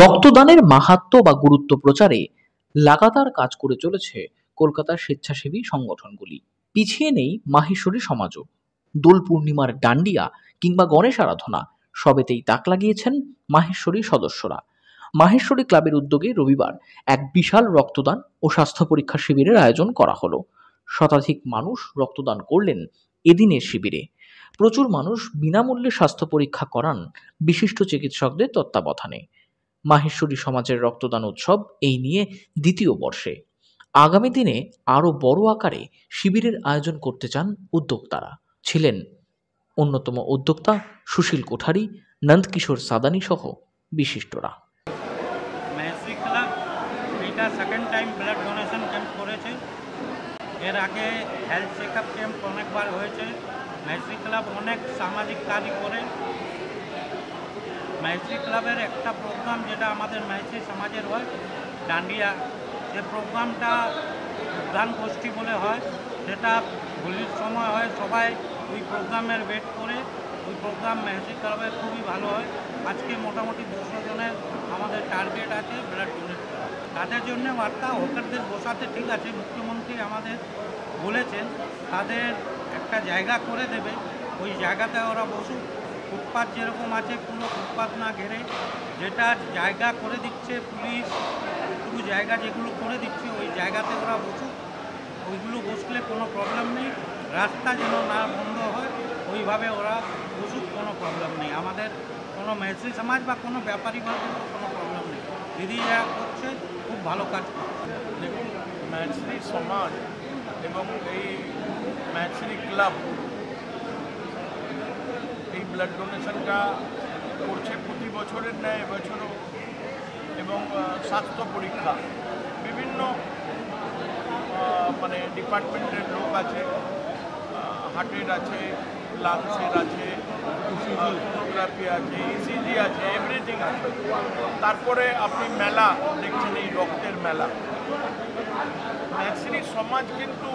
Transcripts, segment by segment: রক্তদানের মাহাত্ম্য বা গুরুত্ব প্রচারে লাগাতার কাজ করে চলেছে কলকাতার স্বেচ্ছাসেবী সংগঠনগুলি। পিছিয়ে নেই মাহেশ্বরী সমাজও। দোল পূর্ণিমার ডান্ডিয়া কিংবা গণেশ আরাধনা সবেতেই তাক লাগিয়েছেন মাহেশ্বরী সদস্যরা। মাহেশ্বরী ক্লাবের উদ্যোগে রবিবার এক বিশাল রক্তদান ও স্বাস্থ্য পরীক্ষা শিবিরের আয়োজন করা হলো। শতাধিক মানুষ রক্তদান করলেন এদিনের শিবিরে। প্রচুর মানুষ বিনামূল্যে স্বাস্থ্য পরীক্ষা করান বিশিষ্ট চিকিৎসকদের তত্ত্বাবধানে। মাহেশ্বরী সমাজের রক্তদান উৎসব এই নিয়ে দ্বিতীয় বর্ষে। আগামী দিনে আরও বড় আকারে শিবিরের আয়োজন করতে চান উদ্যোক্তারা। ছিলেন অন্যতম উদ্যোক্তা সুশীল কোঠারি, নন্দ কিশোর সাদানি সহ বিশিষ্টরা। মাহেশ্বরী ক্লাব এটা second time blood donation camp করেছে। এর আগে হেলথ চেকআপ ক্যাম্প অনেকবার হয়েছে। মাহেশ্বরী ক্লাব অনেক সামাজিক কাজ করে। মাহেশ্বরী ক্লাবের একটা প্রোগ্রাম যেটা আমাদের মাহেশ্বরী সমাজের হয় ডান্ডিয়া, যে প্রোগ্রামটা গান গোষ্ঠী বলে হয়, যেটা হোলির সময় হয়। সবাই ওই প্রোগ্রামের ওয়েট করে। ওই প্রোগ্রাম মাহেশ্বরী ক্লাবের খুবই ভালো হয়। আজকে মোটামুটি 200 জনের আমাদের টার্গেট আছে ব্লাড ডোনেট করা। তাদের জন্য বার্তা ওয়ার্কারদের বসাতে ঠিক আছে, মুখ্যমন্ত্রী আমাদের বলেছেন তাদের একটা জায়গা করে দেবে, ওই জায়গাতে ওরা বসুক। ফুটপাত যেরকম আছে কোনো ফুটপাত না ঘেরে, যেটা জায়গা করে দিচ্ছে পুলিশ, পুরো জায়গা যেগুলো করে দিচ্ছে ওই জায়গাতে ওরা বসুক। ওইগুলো বসলে কোনো প্রবলেম নেই। রাস্তা যেন না বন্ধ হয় ওইভাবে ওরা বসুক, কোনো প্রবলেম নেই। আমাদের কোনো মাহেশ্বরী সমাজ বা কোনো ব্যাপারী বর্গের কোনো প্রবলেম নেই। দিদি যা করছে খুব ভালো কাজ করছে। দেখুন, মাহেশ্বরী সমাজ এবং এই মাহেশ্বরী ক্লাব এই ব্লাড ডোনেশনটা করছে প্রতি বছরের ন্যায় এবছরও। এবং স্বাস্থ্য পরীক্ষা বিভিন্ন মানে ডিপার্টমেন্টের লোক আছে, হার্টের আছে, লাংসের আছে, সোনোগ্রাফি আছে, ইসিজি আছে, এভরিথিং আছে। তারপরে আপনি মেলা দেখছেন, এই রক্তের মেলা। মাহেশ্বরী সমাজ কিন্তু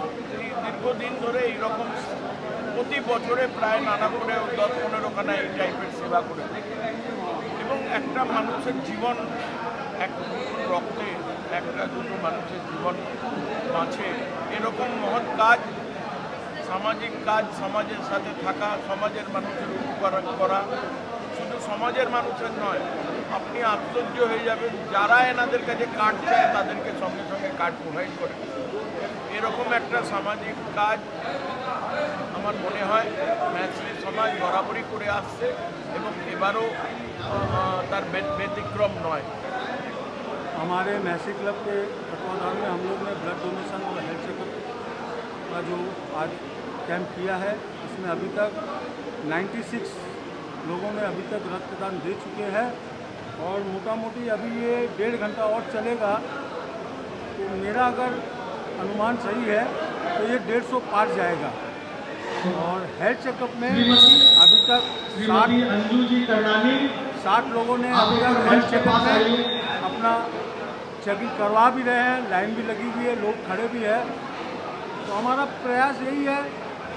দীর্ঘদিন ধরে এইরকম প্রতি বছরে প্রায় নানা করে 10-15 খানা এই টাইপের সেবা করে থাকে। এবং একটা মানুষের জীবন এক রক্তে, একটা দুটো মানুষের জীবন বাঁচে, এরকম মহৎ কাজ, সামাজিক কাজ, সমাজের সাথে থাকা, সমাজের মানুষের উপকার করা। শুধু সমাজের মানুষের নয়, আপনি আশ্চর্য হয়ে যাবেন যারা এনাদের কাছে কার্ড চায় তাদেরকে সঙ্গে সঙ্গে কার্ড প্রোভাইড করে। এরকম একটা সামাজিক কাজ আমার মনে হয় মাহেশ্বরী সমাজ বরাবরই করে আসছে এবং এবারও তার ব্যতিক্রম নয়। हमारे माहेश्वरी क्लब के तत्वाधान में हम लोग ने ब्लड डोनेशन और हेल्थ चेकअप का जो आज कैंप किया है, इसमें अभी तक 96 लोगों ने अभी तक रक्तदान दे चुके हैं। और मोटा मोटी अभी ये 1.5 घंटा और चलेगा तो मेरा अगर अनुमान सही है तो ये 150 पार जाएगा। और हेल्थ चेकअप में अभी तक अंजू जी कर्नानी 60 लोगों ने अभी तक हेल्थ चेकअप में अपना चेकिंग करवा भी रहे हैं। लाइन भी लगी हुई है, लोग खड़े भी हैं। तो हमारा प्रयास यही है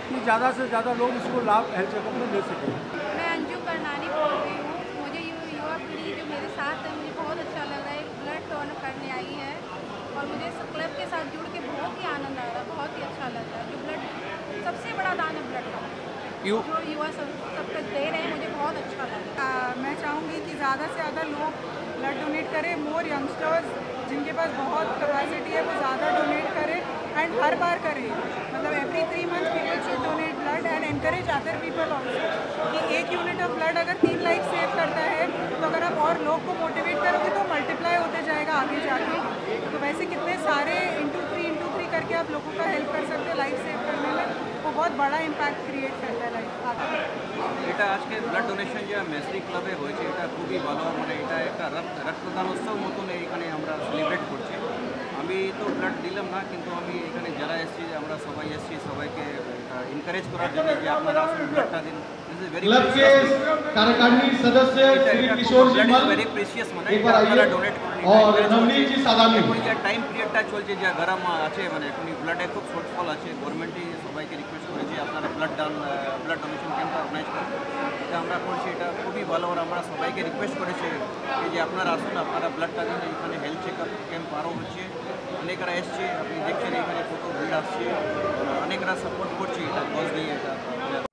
कि ज़्यादा से ज़्यादा लोग इसको लाभ हेल्थ चेकअप में ले सकें। मैं अंजू करनानी बोल रही हूँ। मुझे युवा पीढ़ी जो मेरे साथ है, मुझे बहुत अच्छा लग रहा है। ब्लड डोनेट करने आई है और मुझे क्लब के साथ जुड़ के बहुत ही आनंद आ रहा है, बहुत ही अच्छा लग रहा है। जो ब्लड सबसे बड़ा दान है ब्लड का, जो युवा सबको दे रहे हैं, मुझे बहुत अच्छा लगा। मैं चाहूँगी कि ज़्यादा से ज़्यादा लोग ब्लड डोनेट करें। मोर यंगस्टर्स जिनके पास बहुत कैपेसिटी है वो ज़्यादा डोनेट करें एंड हर बार करें। मतलब every 3 months people should donate blood and encourage other people also कि एक यूनिट ऑफ ब्लड अगर 3 लाइफ सेव करता है तो अगर आप और लोग को मोटिवेट करोगे तो मल्टीप्लाई होते जाएगा आगे जाके। तो वैसे कितने सारे इंटू थ्री करके आप लोगों का हेल्प कर सकते हो लाइफ सेव करने में। वो बहुत बड़ा इम्पैक्ट क्रिएट करता है लाइफ आपका। এটা আজকে ব্লাড ডোনেশন যে মাহেশ্বরী ক্লাবে হয়েছে এটা খুবই ভালো। মানে এটা একটা রক্তদান উৎসব মতন এখানে আমরা সেলিব্রেট করছি। আমি তো ব্লাড দিলাম না, কিন্তু আমি এখানে যারা এসেছি, আমরা সবাই এসেছি সবাইকে এনকারেজ করার জন্য যে আপনারা আসুন, ব্লাডটা দিন। कार्यकारिणी सदस्य श्री किशोर जी वेरी प्रेशियस माने আপনারা ডোনেট করুন। और नवनीत जी सादानी ये टाइम पीरियडটা চলছে যে গরম আছে, মানে কোন ব্লাডে খুব শর্টফল আছে। গভর্নমেন্টই সবাইকে রিকোয়েস্ট করেছে আপনারা ব্লাড ডোনেশন ক্যাম্প অর্গানাইজ করুন। যেটা আমরা করছি এটা খুবই ভালো। আর আমরা সবাইকে রিকোয়েস্ট করেছি যে আপনারা আসুন, আপনারা ব্লাড টানেন, এখানে হেলথ চেক আপ ক্যাম্প আরও হচ্ছে, অনেকরা এসছে, আপনি দেখছেন এখানে কত ভিড় আসছে, অনেকরা সাপোর্ট করছে এটা বস নিয়ে। এটা